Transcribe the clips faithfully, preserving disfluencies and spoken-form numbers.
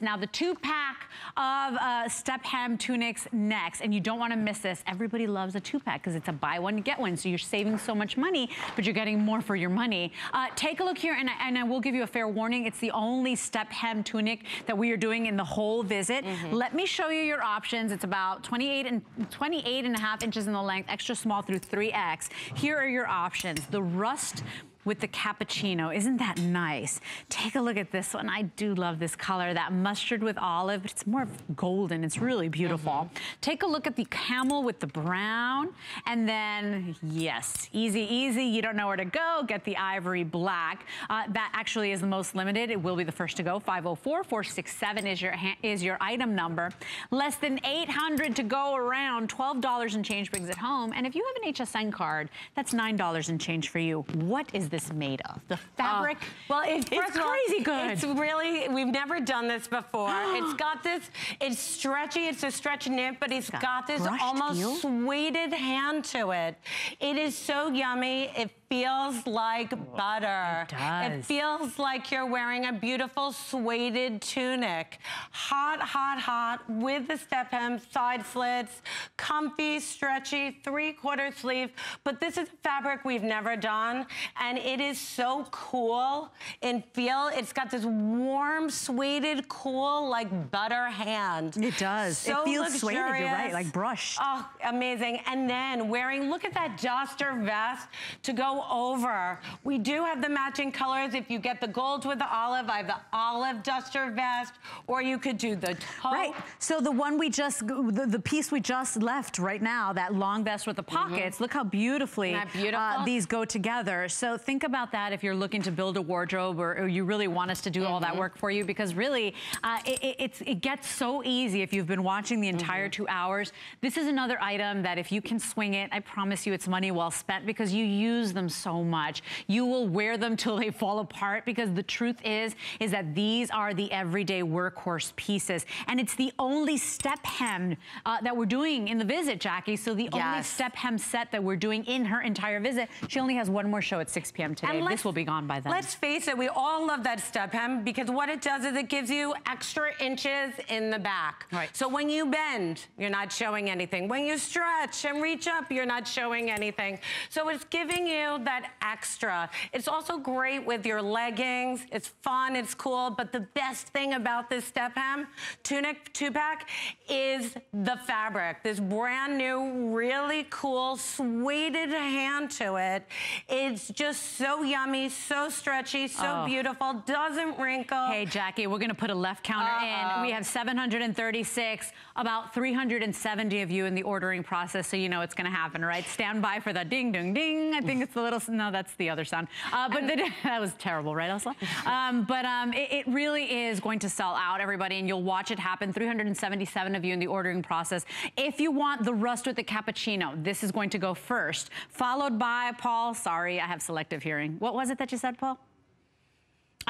Now the two pack of uh, step hem tunics next, and you don't want to miss this. Everybody loves a two pack because it's a buy one get one, so you're saving so much money, but you're getting more for your money. Uh, take a look here, and I, and I will give you a fair warning. It's the only step hem tunic that we are doing in the whole visit. Mm-hmm. Let me show you your options. It's about twenty-eight and twenty-eight and a half inches in the length, extra small through three X. Here are your options. The rust with the cappuccino. Isn't that nice? Take a look at this one. I do love this color, that mustard with olive. It's more golden. It's really beautiful. Mm-hmm. Take a look at the camel with the brown. And then, yes, easy, easy. You don't know where to go. Get the ivory black. Uh, that actually is the most limited. It will be the first to go. five oh four, four six seven is your, is your item number. Less than eight hundred to go around. twelve dollars and change brings it home. And if you have an H S N card, that's nine dollars and change for you. What is this made of? The fabric. Uh, well, it, it's crazy all, good. It's really, we've never done this before. It's got this, it's stretchy, it's a stretch knit, but it's got, got this almost deal. suited hand to it. It is so yummy. It feels like butter. It does. It feels like you're wearing a beautiful suede tunic. Hot, hot, hot with the step hem, side slits, comfy, stretchy, three-quarter sleeve. But this is a fabric we've never done, and it is so cool in feel. It's got this warm, suede, cool, like butter hand. It does. So it feels suede, you're right, like brushed. Oh, amazing. And then wearing, look at that duster vest to go over. We do have the matching colors. If you get the gold with the olive, I have the olive duster vest, or you could do the taupe. Right. So the one we just, the, the piece we just left right now, that long vest with the pockets, mm-hmm. look how beautifully beautiful? uh, these go together. So think about that if you're looking to build a wardrobe, or, or you really want us to do mm-hmm. all that work for you, because really uh, it, it, it's, it gets so easy if you've been watching the entire mm-hmm. two hours. This is another item that if you can swing it, I promise you it's money well spent, because you use them so much. You will wear them till they fall apart, because the truth is, is that these are the everyday workhorse pieces. And it's the only step hem uh, that we're doing in the visit, Jackie. So the yes. only step hem set that we're doing in her entire visit. She only has one more show at six P M today. This will be gone by then. Let's face it, we all love that step hem, because what it does is it gives you extra inches in the back. Right. So when you bend, you're not showing anything. When you stretch and reach up, you're not showing anything. So it's giving you that extra. It's also great with your leggings. It's fun, it's cool, but the best thing about this step hem tunic two-pack is the fabric. This brand new, really cool, sueded hand to it. It's just so yummy, so stretchy, so oh. beautiful, doesn't wrinkle. Hey, Jackie, we're gonna put a left counter uh-oh. in. We have seven hundred thirty-six, about three hundred seventy of you in the ordering process, so you know it's gonna happen, right? Stand by for the ding, ding, ding. I think it's the little, no, that's the other sound. Uh, but the, that was terrible, right, Elsa? Um, but um, it, it really is going to sell out, everybody, and you'll watch it happen. three hundred seventy-seven of you in the ordering process. If you want the rust with the cappuccino, this is going to go first, followed by, Paul, sorry, I have selective hearing. What was it that you said, Paul?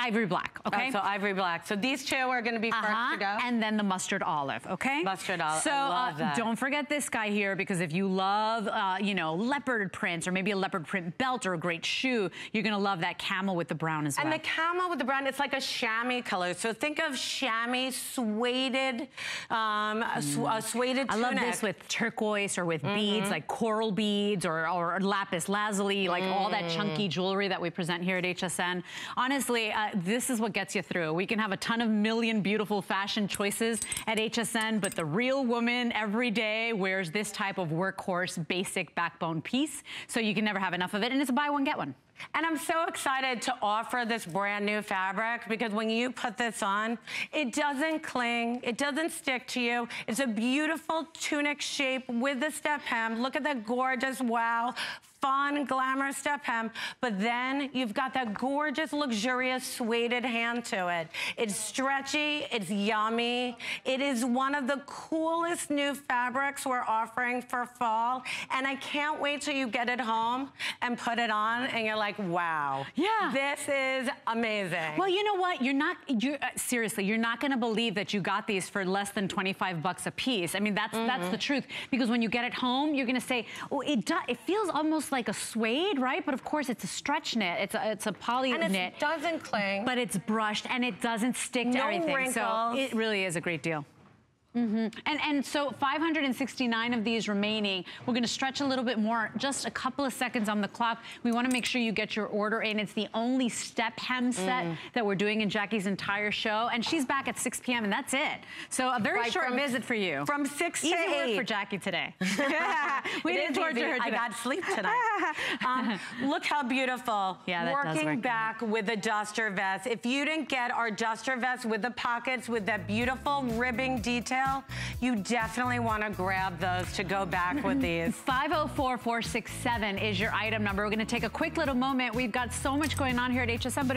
Ivory black, okay? Right, so ivory black. So these two are gonna be uh-huh. first to go. And then the mustard olive, okay? Mustard olive, so, I love uh, that. So don't forget this guy here, because if you love, uh, you know, leopard prints, or maybe a leopard print belt or a great shoe, you're gonna love that camel with the brown as well. And the camel with the brown, it's like a chamois color. So think of chamois, sueded, um, mm. a, su a sueded tunic. I love this with turquoise or with mm-hmm. beads, like coral beads or, or lapis lazuli, like mm. all that chunky jewelry that we present here at H S N. Honestly, uh, this is what gets you through. We can have a ton of million beautiful fashion choices at H S N, but the real woman every day wears this type of workhorse basic backbone piece, so you can never have enough of it, and it's a buy one, get one. And I'm so excited to offer this brand new fabric, because when you put this on, it doesn't cling, it doesn't stick to you. It's a beautiful tunic shape with the step hem. Look at that gorgeous, wow, fun, glamorous step hem. But then you've got that gorgeous, luxurious, sueded hand to it. It's stretchy, it's yummy. It is one of the coolest new fabrics we're offering for fall. And I can't wait till you get it home and put it on, and you're like, Like, wow, yeah, this is amazing. Well, you know what? You're not, you're, uh, seriously, you're not gonna believe that you got these for less than twenty-five bucks a piece. I mean, that's mm-hmm. that's the truth, because when you get it home, you're gonna say, oh, it, do, it feels almost almost like a suede, right? But of course it's a stretch knit. It's a, it's a poly knit. And it doesn't cling. But it's brushed and it doesn't stick to everything. No wrinkles. So it really is a great deal. Mm-hmm. And and so five hundred sixty-nine of these remaining. We're going to stretch a little bit more, just a couple of seconds on the clock. We want to make sure you get your order in. It's the only step hem set mm. that we're doing in Jackie's entire show, and she's back at six p m and that's it. So a very right, short from, visit for you. From six easy to eight. Easy work for Jackie today. we it didn't torture easy. her today. I got sleep tonight. um, look how beautiful. Yeah, that Working does work back out. with a duster vest. If you didn't get our duster vest with the pockets, with that beautiful ribbing detail, you definitely want to grab those to go back with these. five oh four, four six seven is your item number. We're going to take a quick little moment. We've got so much going on here at H S N, but if